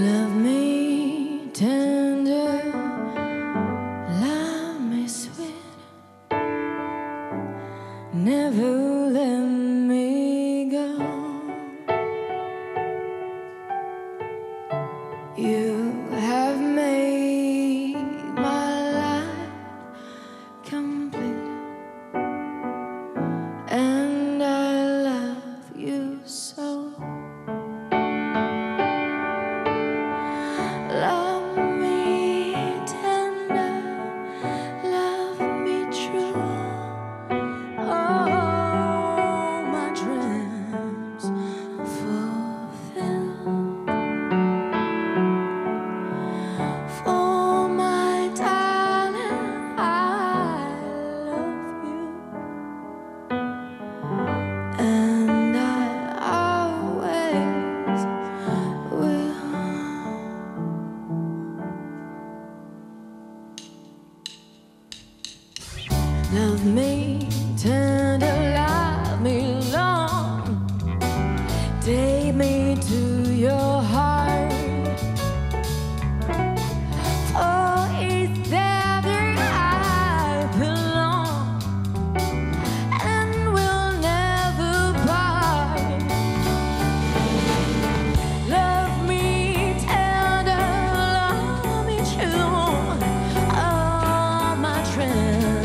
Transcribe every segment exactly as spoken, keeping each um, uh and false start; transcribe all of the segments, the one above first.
Love me tender, love me sweet, never let me go. You have made my life complete, and I love you so. Love me tender, love me long, take me to your heart, for it's there I belong, and we'll never part. Love me tender, love me true, all my dreams.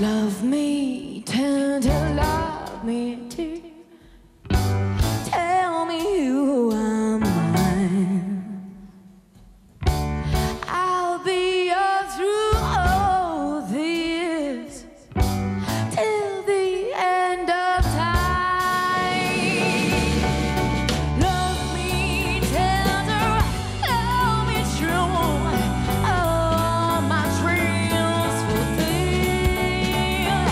Love me tender, love me dear, tell me you are mine, I'll be yours through all the years, till the end of time. Love me tender, love me true, all my dreams fulfill.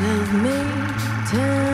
Love me tender.